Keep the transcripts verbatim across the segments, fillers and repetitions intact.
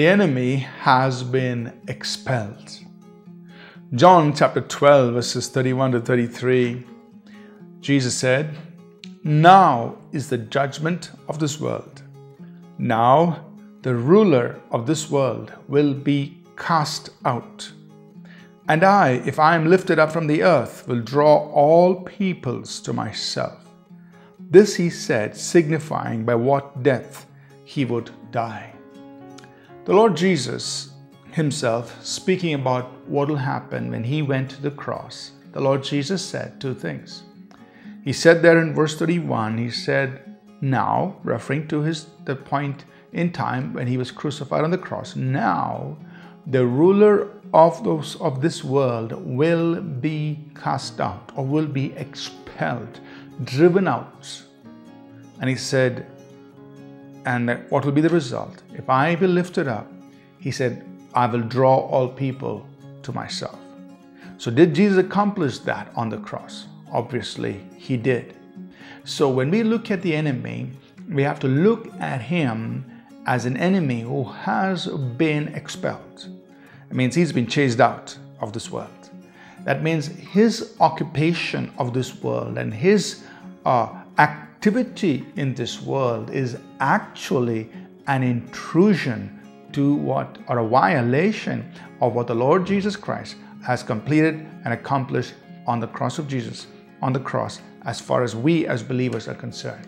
the enemy has been expelled. John chapter twelve, verses thirty-one to thirty-three, Jesus said, "Now is the judgment of this world. Now the ruler of this world will be cast out. And I, if I am lifted up from the earth, will draw all peoples to myself." This he said, signifying by what death he would die. The Lord Jesus himself, speaking about what will happen when he went to the cross, the Lord Jesus said two things. He said there in verse thirty-one, he said, "Now," referring to his the point in time when he was crucified on the cross, "Now the ruler of those of this world will be cast out," or will be expelled, driven out. And he said, "And what will be the result? If I be lifted up," he said, "I will draw all people to myself." So did Jesus accomplish that on the cross? Obviously, he did. So when we look at the enemy, we have to look at him as an enemy who has been expelled. It means he's been chased out of this world. That means his occupation of this world and his uh, activity in this world is actually an intrusion to what, or a violation of what the Lord Jesus Christ has completed and accomplished on the cross of Jesus, on the cross, as far as we as believers are concerned.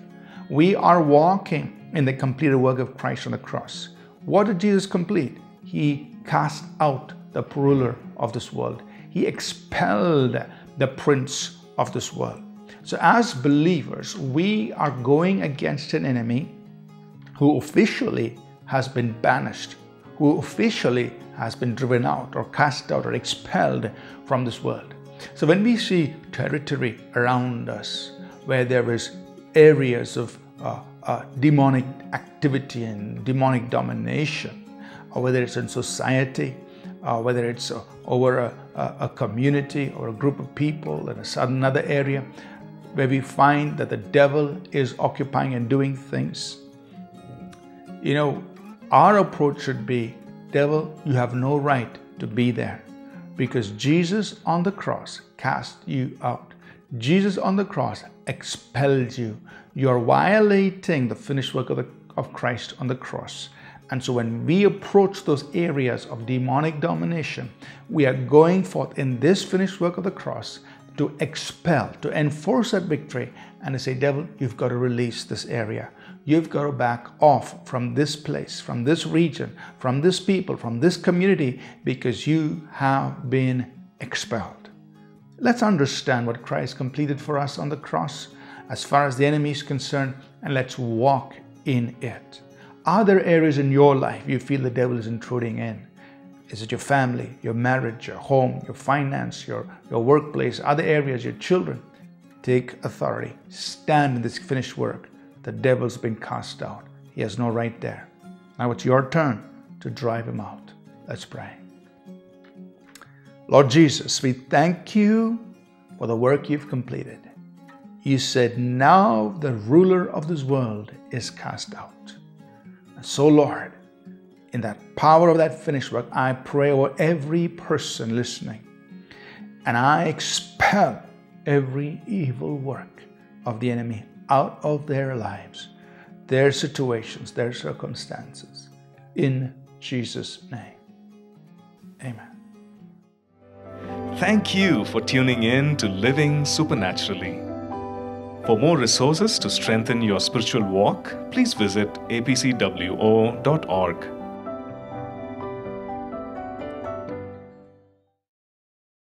We are walking in the completed work of Christ on the cross. What did Jesus complete? He cast out the ruler of this world. He expelled the prince of this world. So as believers, we are going against an enemy who officially has been banished, who officially has been driven out or cast out or expelled from this world. So when we see territory around us where there is areas of uh, uh, demonic activity and demonic domination, or whether it's in society, uh, whether it's uh, over a, a community or a group of people in a certain another area, where we find that the devil is occupying and doing things, you know, our approach should be, "Devil, you have no right to be there, because Jesus on the cross cast you out. Jesus on the cross expelled you. You're violating the finished work of, the, of Christ on the cross." And so when we approach those areas of demonic domination, we are going forth in this finished work of the cross to expel, to enforce that victory, and to say, "Devil, you've got to release this area. You've got to back off from this place, from this region, from this people, from this community, because you have been expelled." Let's understand what Christ completed for us on the cross as far as the enemy is concerned, and let's walk in it. Are there areas in your life you feel the devil is intruding in? Is it your family, your marriage, your home, your finance, your, your workplace, other areas, your children? Take authority. Stand in this finished work. The devil's been cast out. He has no right there. Now it's your turn to drive him out. Let's pray. Lord Jesus, we thank you for the work you've completed. You said, "Now the ruler of this world is cast out." And so, Lord, in that power of that finished work, I pray over every person listening, and I expel every evil work of the enemy out of their lives, their situations, their circumstances. In Jesus' name, amen. Thank you for tuning in to Living Supernaturally. For more resources to strengthen your spiritual walk, please visit A P C W O dot org.